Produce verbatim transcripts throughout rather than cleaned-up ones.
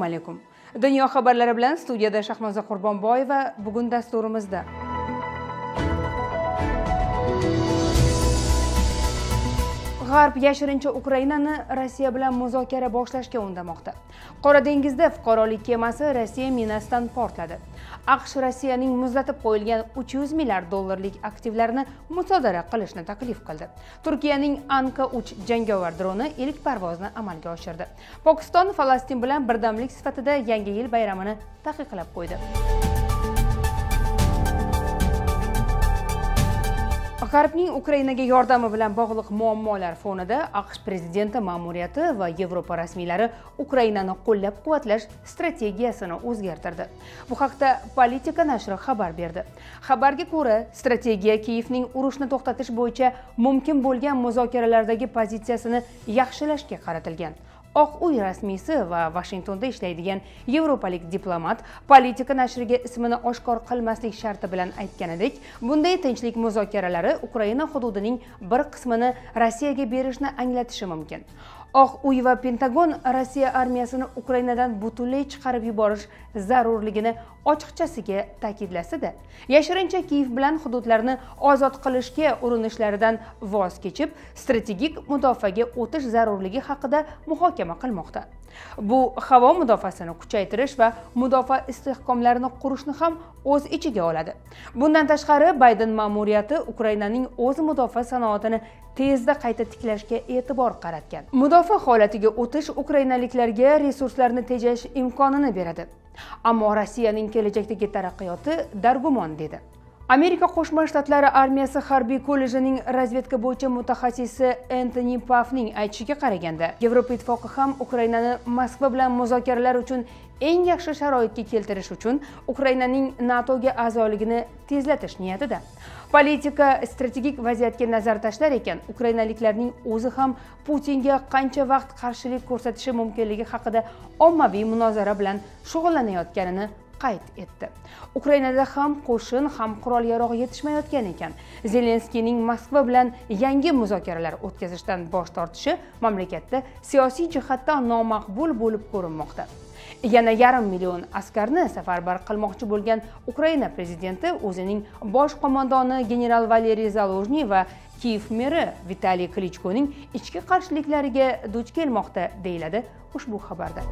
Assalomu alaykum. Dunyo xabarlari bilan studiyada Shahnoza Qurbonboyeva. Bugun dasturimizda G'arb yashirincha Ukrainani Rossiya bilan muzokara boshlashga undamoqda. Qora dengizda fuqarolik kemasi Rossiya minasidan portladi. AQSh Rossiyaning muzlatib qo'yilgan uch yuz milliard dollarlik aktivlarini musodara qilishni taklif qildi. Turkiyaning Anka uch jangovar droni ilk parvozni amalga oshirdi. Pokiston Falastin bilan birdamlik sifatida Yangi yil bayramini taqiqlab qo'ydi. G'arbning Ukrainaga yordami bilan bog'liq muammolar fonida AQSh prezidenti ma'muriyati va Yevropa rasmiylari Ukrainani qo'llab-quvvatlash strategiyasini o'zgartirdi. Bu haqda Politika nashri xabar berdi. Xabarga ko'ra, strategiya Kiyevning urushni to'xtatish bo'yicha mumkin bo'lgan muzokaralardagi pozitsiyasini yaxshilashga qaratilgan. Oq uy rasmiysi va Washingtonda ishlaydigan yevropalik diplomat Politika nashriga ismini oshkor qilmaslik sharti bilan aytganidek, bunday tinchlik muzokaralari Ukraina hududining bir qismini Rossiyaga berishni anglatishi mumkin. Oq uy va Pentagon Rossiya armiyasini Ukrainadan butunlay chiqarib yuborish zarurligini ochiqchasiga ta'kidlasida, yashirincha Kiyev bilan hududlarni ozod qilishga urinishlaridan voz kechib, strategik mudofaaga o'tish zarurligi haqida muhokama qilmoqda. Bu havo mudofaasini kuchaytirish va mudofaa istehkomlarini qurishni ham o'z ichiga oladi. Bundan tashqari, Bayden ma'muriyati Ukrainaning o'z mudofaa sanoatini tezda qayta tiklashga e'tibor qaratgan. Mudofaa holatiga o'tish ukrainaliklarga resurslarni tejash imkonini beradi. Ammo Rossiyaning kelajakdagi taraqqiyoti dargumon dedi. Amerika Qo'shma Shtatlari armiyasi harbiy kollejining razvedka bo'yicha mutaxassisi Anthony Pfaffning aytishiga qaraganda, Yevropa Ittifoqi ham Ukrainani Moskva bilan muzokaralar uchun eng yaxshi sharoitga keltirish uchun Ukrainaning NATO ga a'zoligini tezlatish niyatida. Politika strategik vaziyatga nazar tashlar ekan, ukrainaliklarning o'zi ham Putinga qancha vaqt qarshilik ko'rsatishi mumkinligi haqida ommaviy munozara bilan shug'ullanayotganini qayd etdi. Ukrainada ham qo'shin, ham qurol-yarog' yetishmayotgan ekan. Zelenskiyning Moskva bilan yangi muzokaralar o'tkazishdan bosh tortishi mamlakatda siyosiy jihatdan nomaqbul bo'lib ko'rinmoqda. Yana yarim million askarni safarbar qilmoqchi bo'lgan Ukraina prezidenti o'zining bosh qo'mondoni general Valeriy Zaluzhny va Kiyev meri Vitaliy Klitschkoning ichki qarshiliklariga duch kelmoqda, deyiladi ushbu xabarda.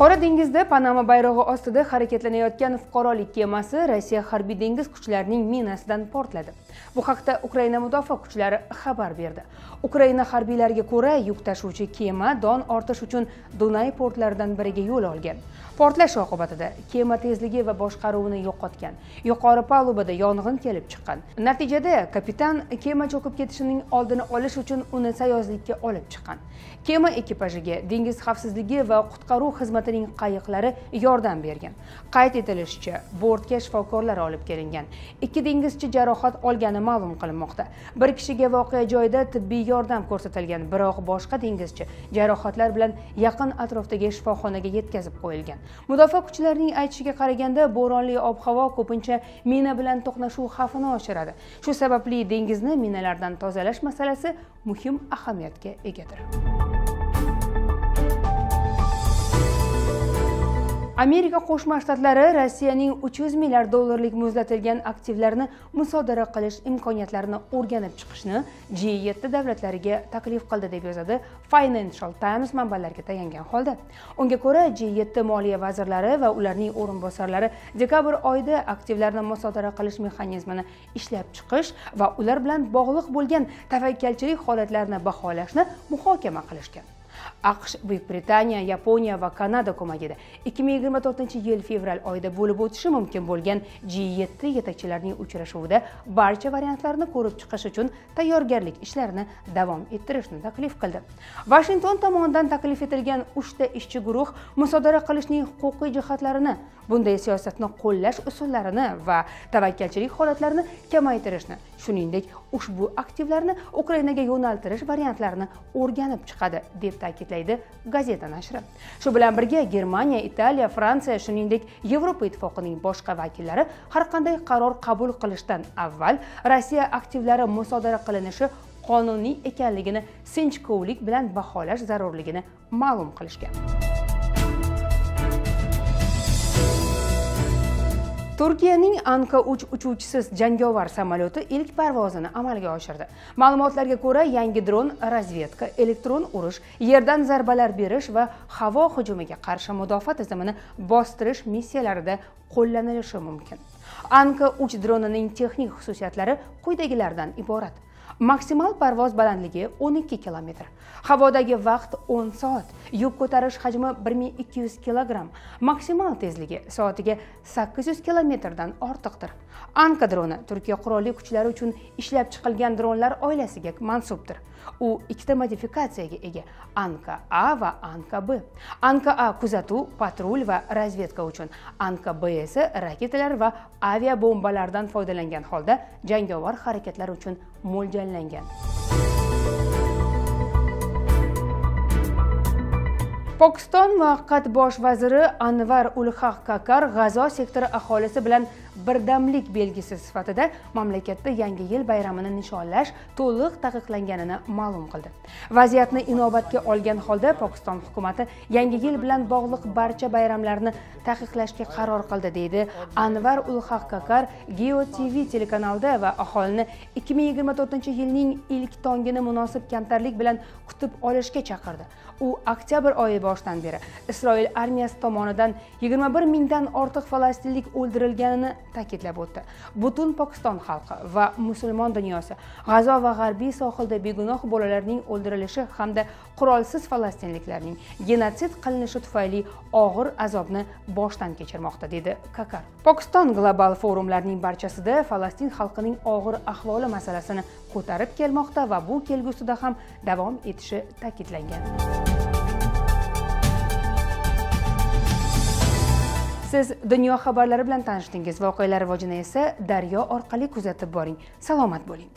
Qora dengizda Panama bayrog'i ostida harakatlanayotgan fuqarolik kemasi Rossiya harbiy dengiz kuchlarining minasidan portladi. Bu haqda Ukraina mudofaa kuchlari xabar berdi. Ukraina harbiylariga ko'ra, yuk tashuvchi kema don ortish uchun Dunay portlaridan biriga yo'l olgan. Portlash oqibatida kema tezligi va boshqaruvni yo'qotgan. Yuqori palubada yong'in kelib chiqqan. Natijada kapitan kema cho'kib ketishining oldini olish uchun uni sayozlikka olib chiqqan. Kema ekipajiga dengiz xavfsizligi va qutqaruv xizmati ning qayiqlari yordam bergan. Qayd etilishicha, bortga shifokorlar olib kelingan. Ikki dengizchi jarohat olgani ma'lum qilinmoqda. Bir kishiga voqea joyida tibbiy yordam ko'rsatilgan, biroq boshqa dengizchi jarohatlar bilan yaqin atrofdagi shifoxonaga yetkazib qo'yilgan. Mudofaa kuchlarining aytishiga qaraganda, bo'ronli ob-havo ko'pincha mina bilan to'qnashuv xavfini oshiradi. Shu sababli dengizni minalardan tozalash masalasi muhim ahamiyatga egadir. Amerika Qo'shma Shtatlari Rossiyaning uch yuz milliard dollarlik muzlatilgan aktivlarini musodara qilish imkoniyatlarini o'rganib chiqishni G yetti davlatlariga taklif qildi, deb yozadi Financial Times manbalariga tayangan holda. Unga ko'ra, G yetti moliya vazirlari va ularning o'rinbosarlari dekabr oyida aktivlarni musodara qilish mexanizmini ishlab chiqish va ular bilan bog'liq bo'lgan tavakkalchilik holatlarini baholashni muhokama qilishgan. AQSh, Buyuk Britaniya, Yaponiya va Kanada ko'magida ikki ming yigirma to'rtinchi yil fevral oyida bo'lib o'tishi mumkin bo'lgan G yetti yetakchilarining uchrashuvida barcha variantlarni ko'rib chiqish uchun tayyorgarlik ishlarini davom ettirishni taklif qildi. Washington tomonidan taklif etilgan uchta ishchi guruh musodara qilishning huquqiy jihatlarini, bunday siyosatni qo'llash usullarini va tavakkalchilik holatlarini kamaytirishni, shuningdek, ushbu aktivlarni Ukrainaga yo'naltirish variantlarini o'rganib chiqadi, deb ta'kidlaydi gazeta nashri. Shu bilan birga Germaniya, Italiya, Fransiya, shuningdek, Yevropa Ittifoqining boshqa vakillari har qanday qaror qabul qilishdan avval Rossiya aktivlari musodara qilinishi qonuniy ekanligini sinchkovlik bilan baholash zarurligini ma'lum qilishgan. Turkiyaning Anka uch uchuvchisiz jangovar samolyoti ilk parvozini amalga oshirdi. Ma'lumotlarga ko'ra, yangi dron razvedka, elektron urush, yerdan zarbalar berish va havo hujumiga qarshi mudofaa tizimini bostirish missiyalarida qo'llanilishi mumkin. Anka uch dronining texnik xususiyatlari quyidagilardan iborat. Maksimal parvoz balandligi o'n ikki kilometr. Havodagi vaqt o'n soat. Yuk ko'tarish hajmi bir ming ikki yuz kilogramm. Maksimal tezligi soatiga sakkiz yuz kilometr dan ortiqdir. Anka droni Turkiya qurolli kuchlari uchun ishlab chiqilgan dronlar oilasiga mansubdir. U ikkita modifikatsiyaga ega: Anka A va Anka B. Anka A kuzatuv, patrul va razvedka uchun, Anka B esa raketalar va avia bombalardan foydalangan holda jangovar harakatlar uchun mo'ljallangan. Pokiston muvaqqat bosh vaziri Anwaar-ul-Haq Kakar G'azo sektori aholisi bilan birdamlik belgisi sifatida mamlakatda Yangi yil bayramini nishonlash to'liq taqiqlanganini ma'lum qildi. Vaziyatni inobatga olgan holda Pokiston hukumati Yangi yil bilan bog'liq barcha bayramlarni taqiqlashga qaror qildi, dedi Anwaar-ul-Haq Kakar Geo T V telekanalida va aholini ikki ming yigirma to'rtinchi yilning ilk tongini munosib kamtarlik bilan kutib olishga chaqirdi. U oktyabr oyi boshidan beri Isroil armiyasi tomonidan yigirma bir mingdan ortiq falastinlik o'ldirilganini ta'kidlab o'tdi. Butun Pokiston xalqi va musulmon dunyosi G'azo va g'arbiy sohilda begunoh bolalarning o'ldirilishi hamda qurolsiz falastinliklarning genotsid qilinishi tufayli og'ir azobni boshdan kechirmoqda, dedi Kakar. Pokiston global forumlarning barchasida Falastin xalqining og'ir ahvoli masalasini ko'tarib kelmoqda va bu kelgusida ham davom etishi ta'kidlangan. Siz dunyo xabarlari bilan tanishdingiz. Voqealar rivojini esa Daryo orqali kuzatib boring. Salomat bo'ling.